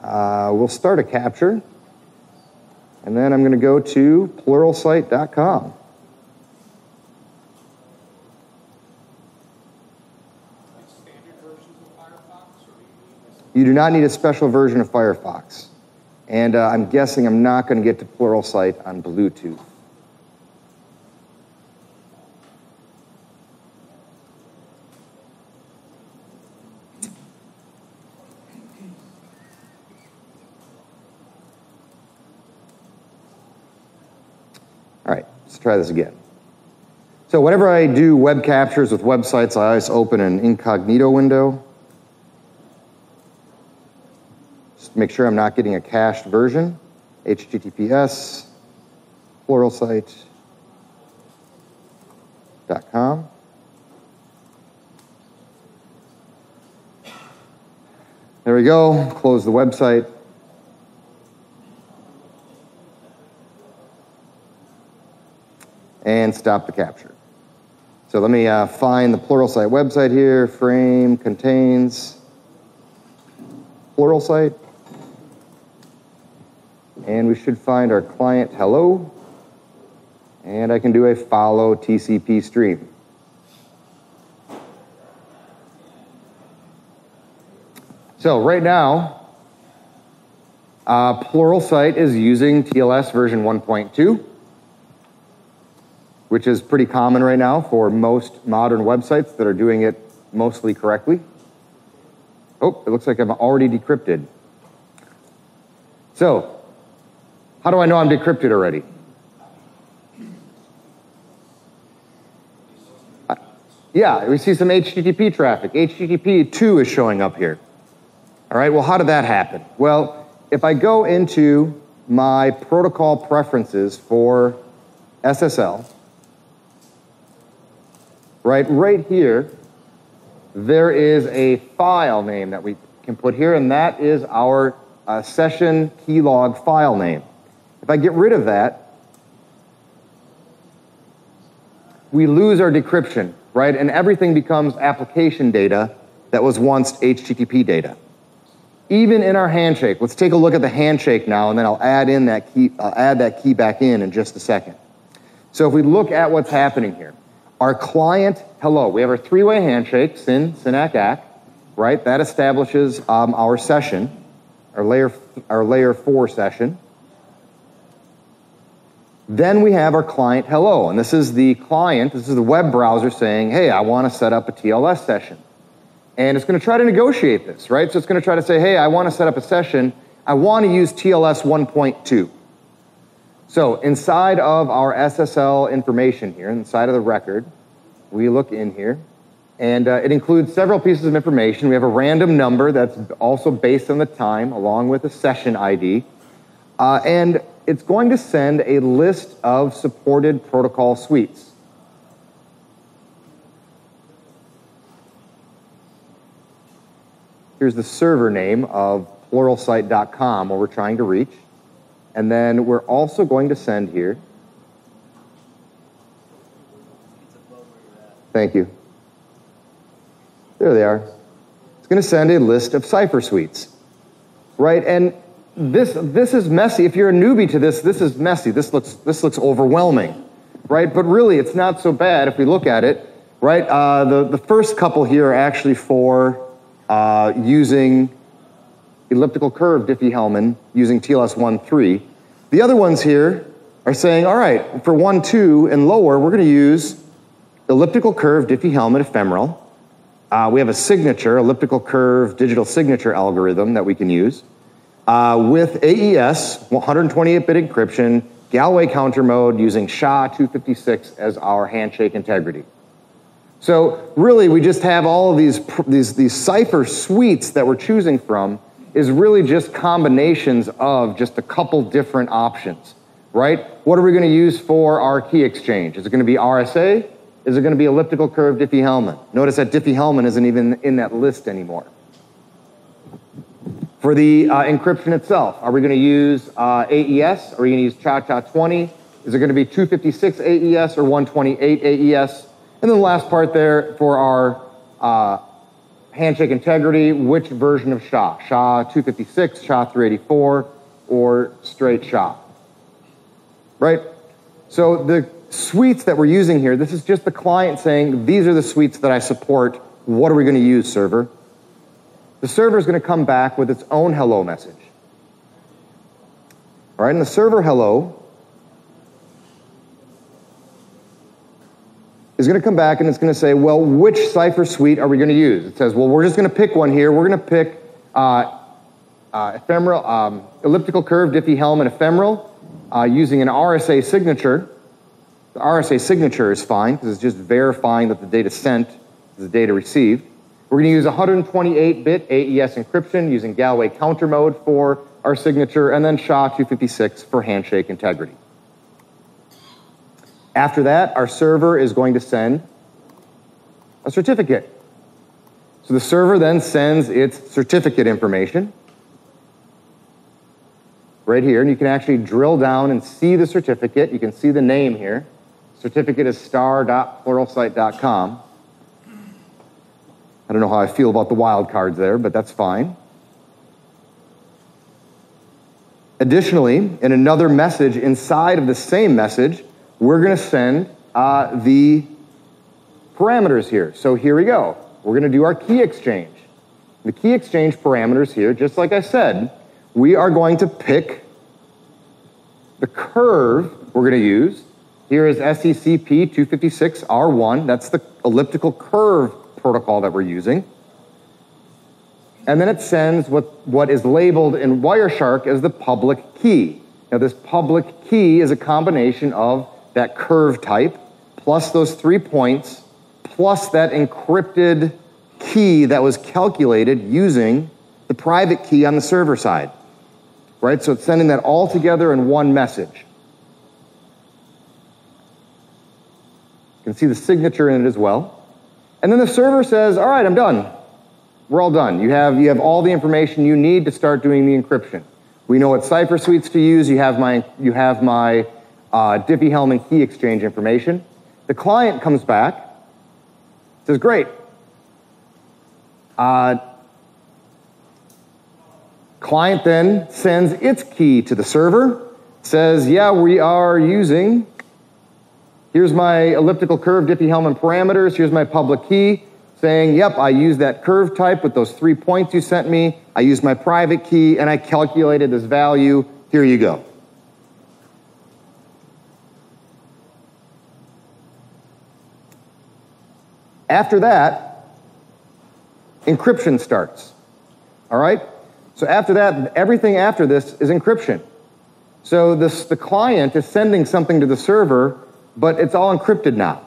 Uh, we'll start a capture. And then I'm going to go to pluralsight dot com. Like standard versions of Firefox, or do you need? You do not need a special version of Firefox. And uh, I'm guessing I'm not going to get to Pluralsight on Bluetooth. All right, let's try this again. So whenever I do web captures with websites, I always open an incognito window. Just make sure I'm not getting a cached version. H T T P S, pluralsight dot com. There we go, close the website. And stop the capture. So let me uh, find the Pluralsight website here. Frame contains Pluralsight. And we should find our client hello. And I can do a follow T C P stream. So right now, uh, Pluralsight is using T L S version one point two. Which is pretty common right now for most modern websites that are doing it mostly correctly. Oh, it looks like I'm already decrypted. So, how do I know I'm decrypted already? Uh, yeah, we see some H T T P traffic. H T T P two is showing up here. All right, well, how did that happen? Well, if I go into my protocol preferences for S S L, Right, right here, there is a file name that we can put here, and that is our uh, session keylog file name. If I get rid of that, we lose our decryption, right? And everything becomes application data that was once H T T P data. Even in our handshake, let's take a look at the handshake now, and then I'll add in that key, I'll add that key back in in just a second. So if we look at what's happening here. Our client, hello, we have our three-way handshake, SYN, SYNAC, ACK, right? That establishes um, our session, our layer, our layer four session. Then we have our client, hello, and this is the client, this is the web browser saying, hey, I want to set up a T L S session. And it's going to try to negotiate this, right? So it's going to try to say, hey, I want to set up a session. I want to use T L S one point two. So inside of our S S L information here, inside of the record, we look in here, and uh, it includes several pieces of information. We have a random number that's also based on the time, along with a session I D. Uh, and it's going to send a list of supported protocol suites. Here's the server name of pluralsight dot com, where we're trying to reach. And then we're also going to send here. Thank you. There they are. It's going to send a list of cipher suites, right? And this this is messy. If you're a newbie to this, this is messy. This looks this looks overwhelming, right? But really, it's not so bad if we look at it, right? Uh, the the first couple here are actually for uh, using elliptical curve Diffie-Hellman using T L S one point three. The other ones here are saying, all right, for one point two and lower, we're going to use elliptical curve Diffie-Hellman ephemeral. Uh, Uh, we have a signature, elliptical curve digital signature algorithm that we can use. Uh, with A E S, one twenty-eight bit encryption, Galois counter mode using S H A two fifty-six as our handshake integrity. So really, we just have all of these, these, these cipher suites that we're choosing from is really just combinations of just a couple different options, right? What are we gonna use for our key exchange? Is it gonna be R S A? Is it gonna be elliptical curve Diffie-Hellman? Notice that Diffie-Hellman isn't even in that list anymore. For the uh, encryption itself, are we gonna use uh, A E S? Are we gonna use ChaCha twenty? Is it gonna be two fifty-six A E S or one twenty-eight A E S? And then the last part there for our uh, handshake integrity, which version of S H A? S H A two fifty-six, S H A three eighty-four, or straight S H A, right? So the suites that we're using here, this is just the client saying, these are the suites that I support. What are we gonna use, server? The server is gonna come back with its own hello message. All right, and the server hello is gonna come back and it's gonna say, well, which cipher suite are we gonna use? It says, well, we're just gonna pick one here. We're gonna pick uh, uh, ephemeral, um, elliptical curve Diffie-Hellman ephemeral uh, using an R S A signature. The R S A signature is fine because it's just verifying that the data sent is the data received. We're gonna use one twenty-eight bit A E S encryption using Galois counter mode for our signature and then S H A two fifty-six for handshake integrity. After that, our server is going to send a certificate. So the server then sends its certificate information right here, and you can actually drill down and see the certificate. You can see the name here. Certificate is star dot pluralsight dot com. I don't know how I feel about the wildcards there, but that's fine. Additionally, in another message inside of the same message, we're gonna send uh, the parameters here. So here we go. We're gonna do our key exchange. The key exchange parameters here, just like I said, we are going to pick the curve we're gonna use. Here is S E C P two fifty-six R one. That's the elliptical curve protocol that we're using. And then it sends what, what is labeled in Wireshark as the public key. Now this public key is a combination of that curve type, plus those three points, plus that encrypted key that was calculated using the private key on the server side, right? So it's sending that all together in one message. You can see the signature in it as well. And then the server says, all right, I'm done. We're all done. You have, you have all the information you need to start doing the encryption. We know what cipher suites to use. You have my, you have my, Uh, Diffie-Hellman key exchange information. The client comes back, says, great. Uh, client then sends its key to the server, says, yeah, we are using, here's my elliptical curve Diffie-Hellman parameters, here's my public key, saying, yep, I used that curve type with those three points you sent me, I used my private key, and I calculated this value, here you go. After that, encryption starts, all right? So after that, everything after this is encryption. So this, the client is sending something to the server, but it's all encrypted now,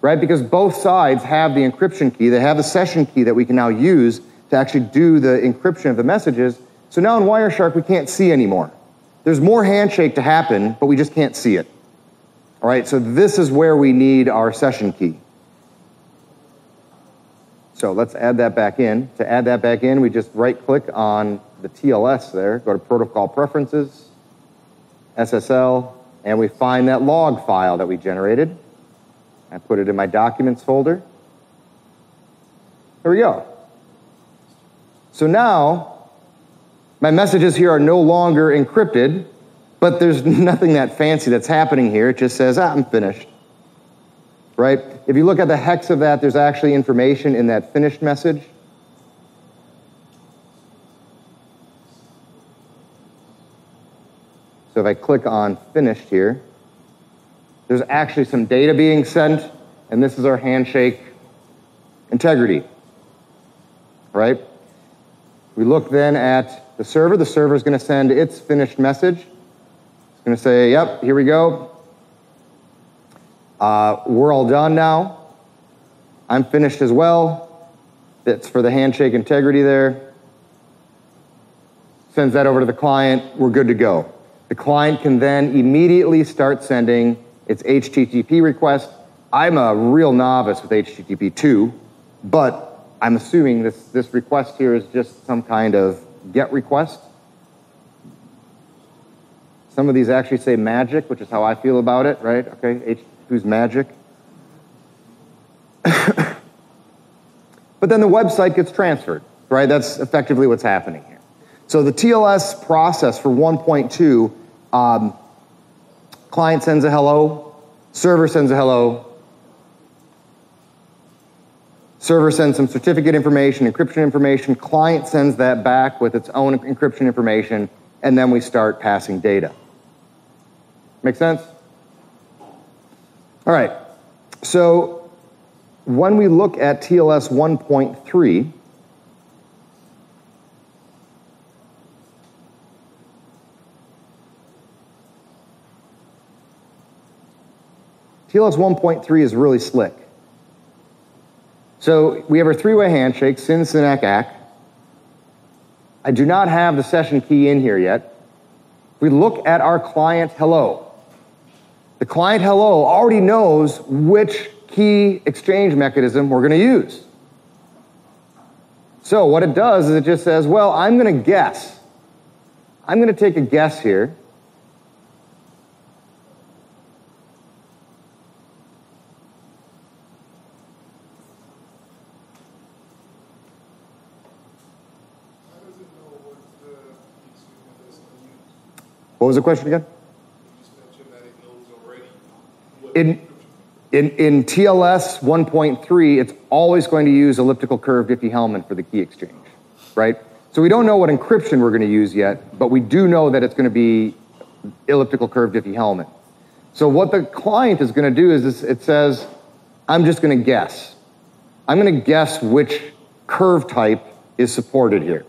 right? Because both sides have the encryption key. They have a session key that we can now use to actually do the encryption of the messages. So now in Wireshark, we can't see anymore. There's more handshake to happen, but we just can't see it, all right? So this is where we need our session key. So let's add that back in. To add that back in, we just right-click on the T L S there, go to Protocol Preferences, S S L, and we find that log file that we generated. I put it in my Documents folder. There we go. So now, my messages here are no longer encrypted, but there's nothing that fancy that's happening here. It just says, ah, I'm finished. Right? If you look at the hex of that, there's actually information in that finished message. So if I click on finished here, there's actually some data being sent, and this is our handshake integrity. right? We look then at the server. The server is going to send its finished message. It's going to say, yep, here we go. Uh, we're all done now. I'm finished as well. That's for the handshake integrity there. Sends that over to the client. We're good to go. The client can then immediately start sending its H T T P request. I'm a real novice with H T T P two, but I'm assuming this, this request here is just some kind of GET request. Some of these actually say magic, which is how I feel about it, right? Okay, H T T P's magic. But then the website gets transferred, right? That's effectively what's happening here. So the T L S process for one point two, um, client sends a hello, server sends a hello, server sends some certificate information, encryption information, client sends that back with its own encryption information, and then we start passing data. Make sense? All right, so when we look at T L S one point three, T L S one point three is really slick. So we have our three-way handshake, SYN, SYN, ACK, ACK. I do not have the session key in here yet. We look at our client hello. The client hello already knows which key exchange mechanism we're going to use. So what it does is it just says, well, I'm going to guess. I'm going to take a guess here. What was the question again? In, in, in T L S one point three, it's always going to use elliptical curve Diffie-Hellman for the key exchange, right? So we don't know what encryption we're going to use yet, but we do know that it's going to be elliptical curve Diffie-Hellman. So what the client is going to do is it says, I'm just going to guess. I'm going to guess which curve type is supported here.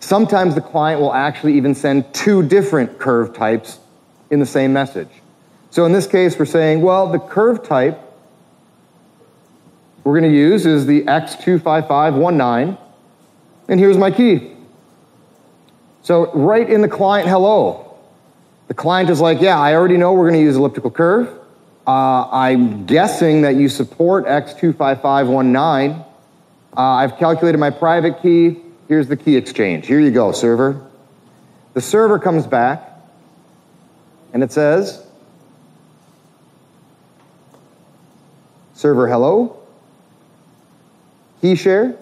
Sometimes the client will actually even send two different curve types in the same message. So in this case, we're saying, well, the curve type we're going to use is the X two five five one nine, and here's my key. So right in the client hello, the client is like, yeah, I already know we're going to use elliptical curve. Uh, I'm guessing that you support X two five five one nine. Uh, I've calculated my private key. Here's the key exchange. Here you go, server. The server comes back, and it says, server hello, key share,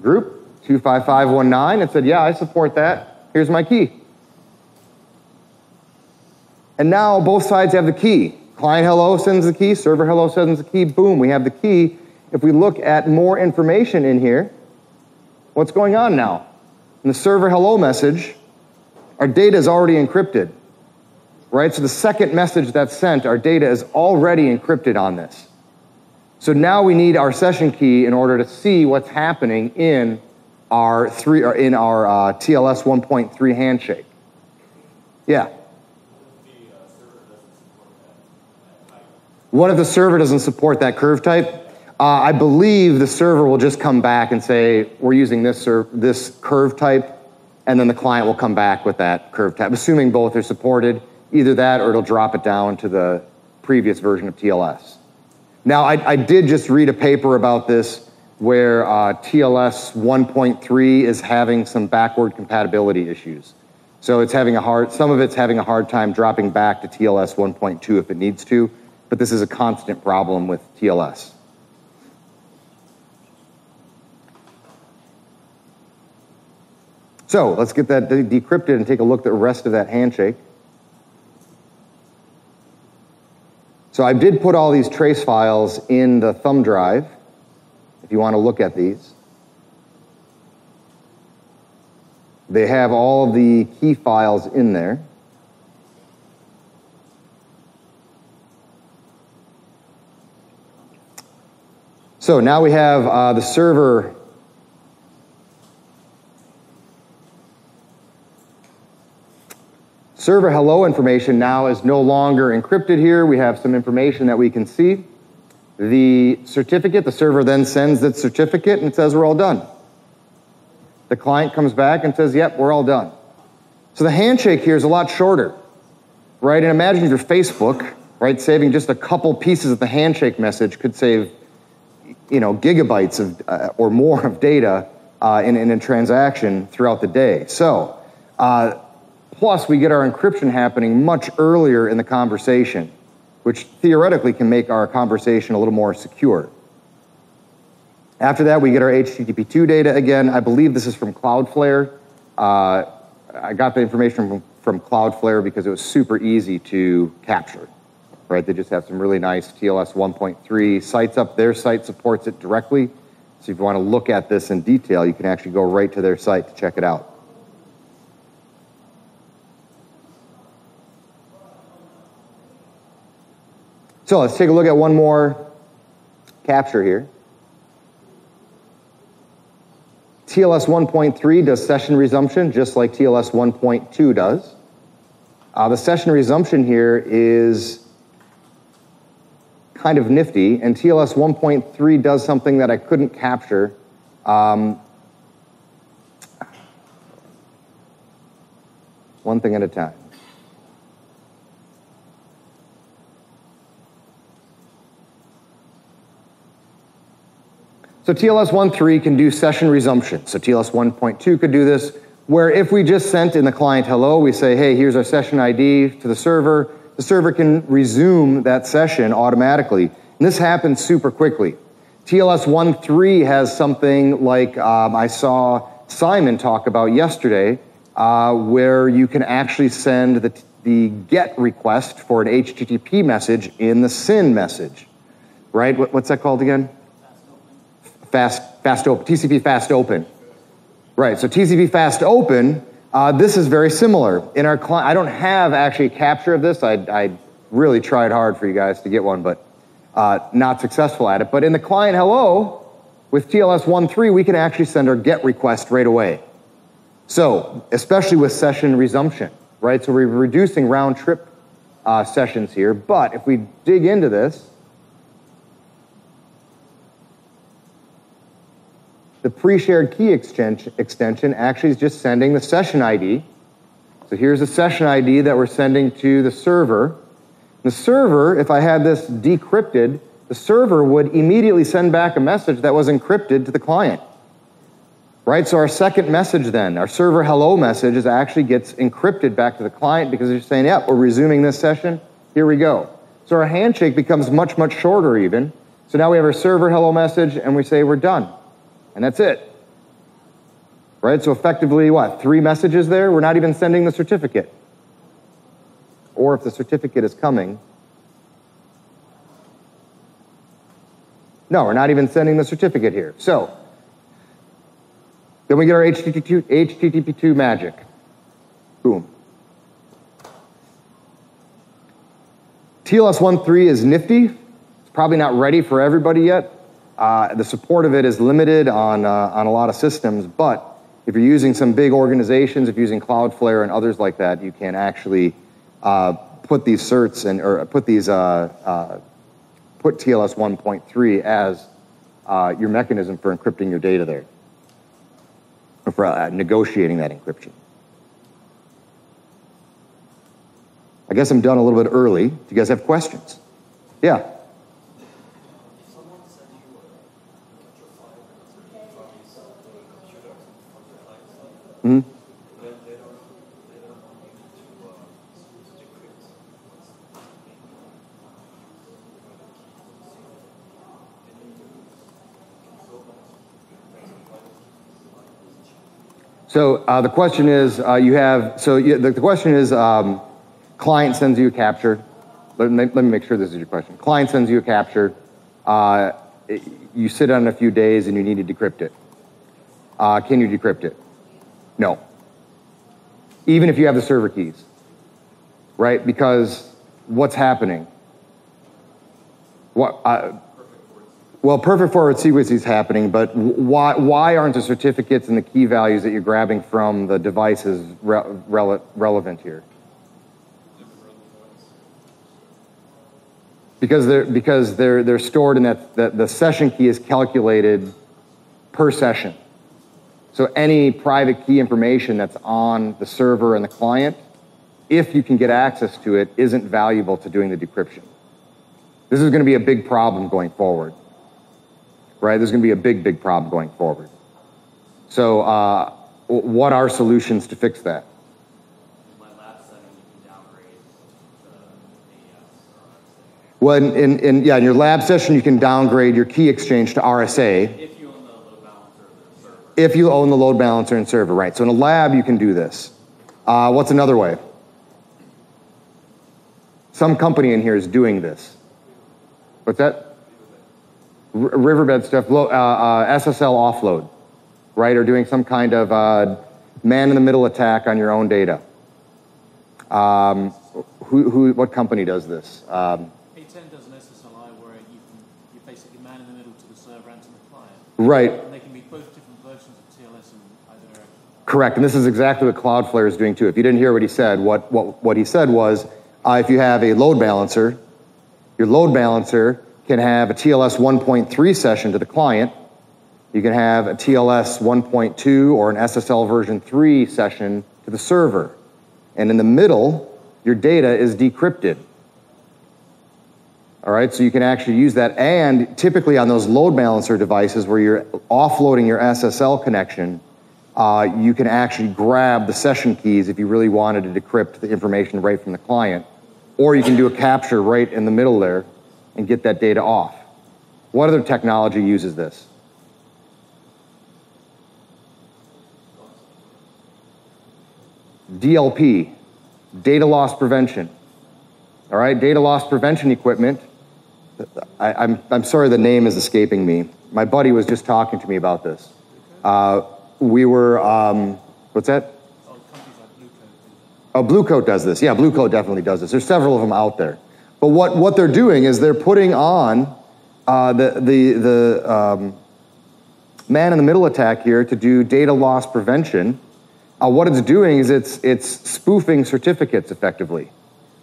group, two five five one nine. It said, yeah, I support that. Here's my key. And now both sides have the key. Client hello sends the key, server hello sends the key, boom, we have the key. If we look at more information in here, what's going on now? In the server hello message, our data is already encrypted, right? So the second message that's sent, our data is already encrypted on this. So now we need our session key in order to see what's happening in our three or in our uh, T L S one point three handshake. Yeah. What if the server doesn't support that curve type? Uh, I believe the server will just come back and say, we're using this, this curve type, and then the client will come back with that curve type, assuming both are supported. Either that or it'll drop it down to the previous version of T L S. Now, I, I did just read a paper about this where uh, T L S one point three is having some backward compatibility issues. So it's having a hard, some of it's having a hard time dropping back to T L S one point two if it needs to, but this is a constant problem with T L S. So let's get that de decrypted and take a look at the rest of that handshake. So I did put all these trace files in the thumb drive, if you want to look at these. They have all of the key files in there. So now we have uh, the server server hello information now is no longer encrypted here. We have some information that we can see. The certificate, the server then sends its certificate and it says we're all done. The client comes back and says, yep, we're all done. So the handshake here is a lot shorter, right? And imagine if you're Facebook, right, saving just a couple pieces of the handshake message could save, you know, gigabytes of, uh, or more of data uh, in, in a transaction throughout the day. So, uh, plus we get our encryption happening much earlier in the conversation, which theoretically can make our conversation a little more secure. After that, we get our H T T P two data again. I believe this is from Cloudflare. Uh, I got the information from, from Cloudflare because it was super easy to capture, right? They just have some really nice T L S one point three sites up. Their site supports it directly. So if you want to look at this in detail, you can actually go right to their site to check it out. So let's take a look at one more capture here. T L S one point three does session resumption just like T L S one point two does. Uh, the session resumption here is kind of nifty, and T L S one point three does something that I couldn't capture. Um, one thing at a time. So T L S one point three can do session resumption. So T L S one point two could do this, where if we just sent in the client hello, we say, hey, here's our session I D to the server. The server can resume that session automatically. And this happens super quickly. T L S one point three has something like um, I saw Simon talk about yesterday, uh, where you can actually send the, the GET request for an H T T P message in the S Y N message, right? What, what's that called again? Fast, fast open, T C P fast open. Right, so T C P fast open, uh, this is very similar. In our client, I don't have actually a capture of this. I, I really tried hard for you guys to get one, but uh, not successful at it. But in the client hello, with T L S one point three, we can actually send our GET request right away. So, especially with session resumption, right? So we're reducing round trip uh, sessions here, but if we dig into this, the pre-shared key extension actually is just sending the session I D. So here's the session I D that we're sending to the server. The server, if I had this decrypted, the server would immediately send back a message that was encrypted to the client. Right, so our second message then, our server hello message, is actually gets encrypted back to the client because they're saying, yep, we're resuming this session, here we go. So our handshake becomes much, much shorter even. So now we have our server hello message and we say we're done. And that's it, right? So effectively, what, three messages there? We're not even sending the certificate. Or if the certificate is coming. No, we're not even sending the certificate here. So, then we get our H T T P two magic. Boom. T L S one point three is nifty. It's probably not ready for everybody yet. Uh, the support of it is limited on, uh, on a lot of systems, but if you're using some big organizations, if you're using Cloudflare and others like that, you can actually uh, put these certs and or put these uh, uh, put T L S one point three as uh, your mechanism for encrypting your data there, or for uh, negotiating that encryption. I guess I'm done a little bit early. Do you guys have questions? Yeah. Mm-hmm. So uh, the question is, uh, you have, so you, the, the question is, um, client sends you a capture. Let me, let me make sure this is your question. Client sends you a capture. Uh, it, you sit on it a few days and you need to decrypt it. Uh, can you decrypt it? No. Even if you have the server keys, right? Because what's happening? What? Uh, Well, perfect forward sequencing is happening, but why, why aren't the certificates and the key values that you're grabbing from the devices re rele relevant here? Because they're, because they're, they're stored in that, that the session key is calculated per session. So any private key information that's on the server and the client, if you can get access to it, isn't valuable to doing the decryption. This is going to be a big problem going forward. Right, there's going to be a big, big problem going forward. So, uh, what are solutions to fix that? In my lab setting, you can downgrade the A E S or R S A. Well, in, in, in, yeah, in your lab session, you can downgrade your key exchange to R S A. If you own the load balancer and server. If you own the load balancer and server, right. So in a lab, you can do this. Uh, what's another way? Some company in here is doing this. What's that? Riverbed stuff, uh, uh, S S L offload, right? Or doing some kind of uh, man-in-the-middle attack on your own data. Um, who, who, what company does this? Um, A ten does an S S L I where you can, you're basically man-in-the-middle to the server and to the client. Right. And they can be both different versions of T L S in either direction. Correct, and this is exactly what Cloudflare is doing too. If you didn't hear what he said, what, what, what he said was, uh, if you have a load balancer, your load balancer can have a T L S one point three session to the client. You can have a T L S one point two or an S S L version three session to the server. And in the middle, your data is decrypted. All right, so you can actually use that. And typically on those load balancer devices where you're offloading your S S L connection, uh, you can actually grab the session keys if you really wanted to decrypt the information right from the client. Or you can do a capture right in the middle there and get that data off. What other technology uses this? D L P, data loss prevention. All right, data loss prevention equipment. I, I'm, I'm sorry the name is escaping me. My buddy was just talking to me about this. Uh, we were, um, what's that? Oh, companies like Bluecoat. Oh, Bluecoat does this. Yeah, Bluecoat definitely does this. There's several of them out there. But what, what they're doing is they're putting on uh, the, the, the um, man-in-the-middle attack here to do data loss prevention. Uh, what it's doing is it's, it's spoofing certificates effectively.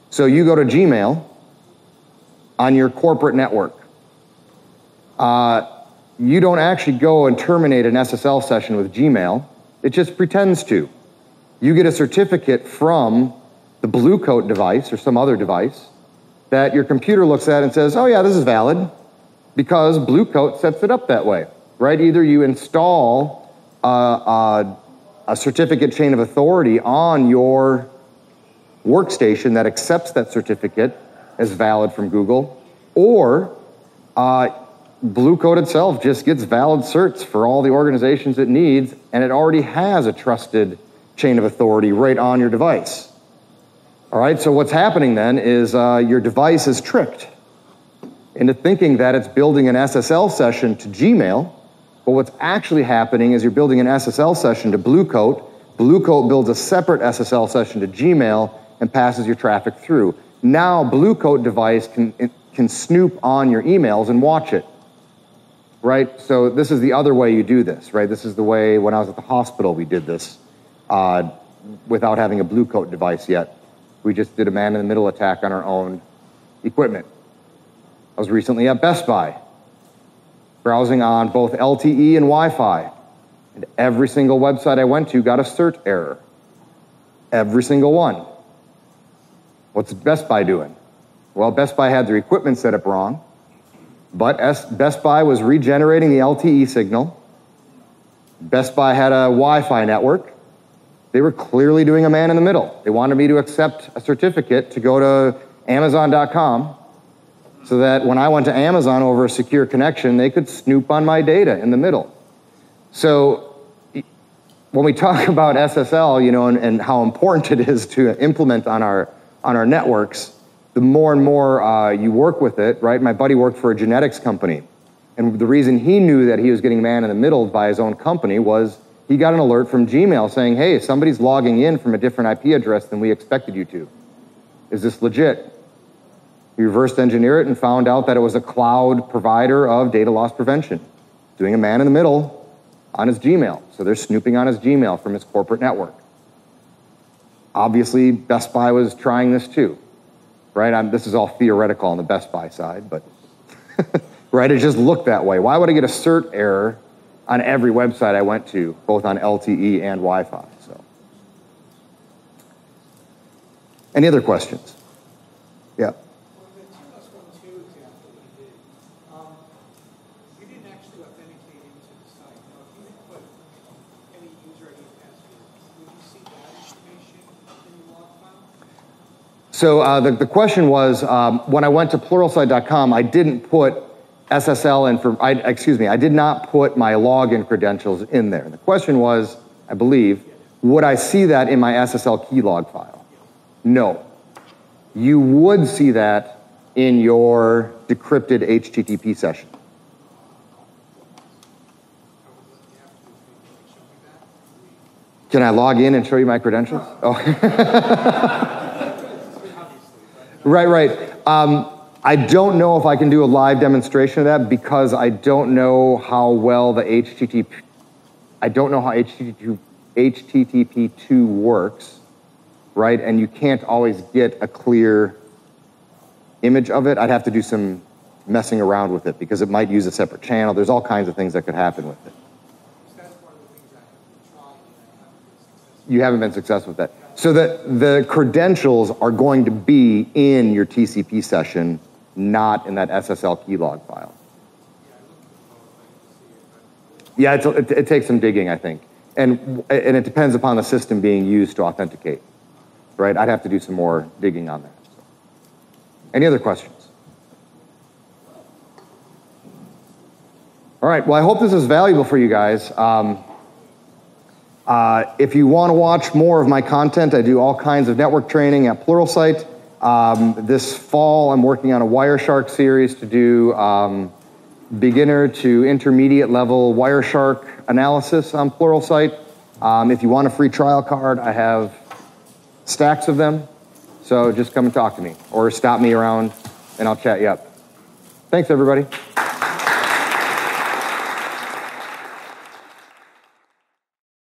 So you go to Gmail on your corporate network. Uh, you don't actually go and terminate an S S L session with Gmail. It just pretends to. You get a certificate from the Bluecoat device or some other device that your computer looks at and says, oh yeah, this is valid, because Bluecoat sets it up that way, right? Either you install a, a, a certificate chain of authority on your workstation that accepts that certificate as valid from Google, or uh, Bluecoat itself just gets valid certs for all the organizations it needs, and it already has a trusted chain of authority right on your device. All right, so what's happening then is uh, your device is tricked into thinking that it's building an S S L session to Gmail, but what's actually happening is you're building an S S L session to Bluecoat. Bluecoat builds a separate S S L session to Gmail and passes your traffic through. Now Bluecoat device can, can snoop on your emails and watch it, right? So this is the other way you do this, right? This is the way when I was at the hospital we did this uh, without having a Bluecoat device yet. We just did a man-in-the-middle attack on our own equipment. I was recently at Best Buy, browsing on both L T E and Wi-Fi, and every single website I went to got a cert error. Every single one. What's Best Buy doing? Well, Best Buy had their equipment set up wrong, but Best Buy was regenerating the L T E signal. Best Buy had a Wi-Fi network. They were clearly doing a man in the middle. They wanted me to accept a certificate to go to Amazon dot com so that when I went to Amazon over a secure connection, they could snoop on my data in the middle. So when we talk about S S L, you know, and, and how important it is to implement on our, on our networks, the more and more uh, you work with it, right? My buddy worked for a genetics company. And the reason he knew that he was getting man in the middle by his own company was he got an alert from Gmail saying, hey, somebody's logging in from a different I P address than we expected you to. Is this legit? We reversed engineer it and found out that it was a cloud provider of data loss prevention, doing a man in the middle on his Gmail. So they're snooping on his Gmail from his corporate network. Obviously, Best Buy was trying this too, right? I'm, this is all theoretical on the Best Buy side, but right, it just looked that way. Why would I get a cert error on every website I went to, both on L T E and Wi-Fi? So, any other questions? Yeah. So uh, the, the question was, um, when I went to Pluralsight dot com, I didn't put S S L in for, I, excuse me, I did not put my login credentials in there. The question was, I believe, would I see that in my S S L keylog file? No. You would see that in your decrypted H T T P session. Can I log in and show you my credentials? Oh. Right, right. Um, I don't know if I can do a live demonstration of that because I don't know how well the H T T P, I don't know how H T T P two works, right? And you can't always get a clear image of it. I'd have to do some messing around with it because it might use a separate channel. There's all kinds of things that could happen with it. You haven't been successful with that. So that the credentials are going to be in your T C P session, not in that S S L keylog file. Yeah, it's, it, it takes some digging, I think. And, and it depends upon the system being used to authenticate, right? I'd have to do some more digging on that. So. Any other questions? All right, well, I hope this is valuable for you guys. Um, Uh, if you want to watch more of my content, I do all kinds of network training at Pluralsight. Um, this fall, I'm working on a Wireshark series to do um, beginner to intermediate level Wireshark analysis on Pluralsight. Um, if you want a free trial card, I have stacks of them. So just come and talk to me or stop me around and I'll chat you up. Thanks, everybody.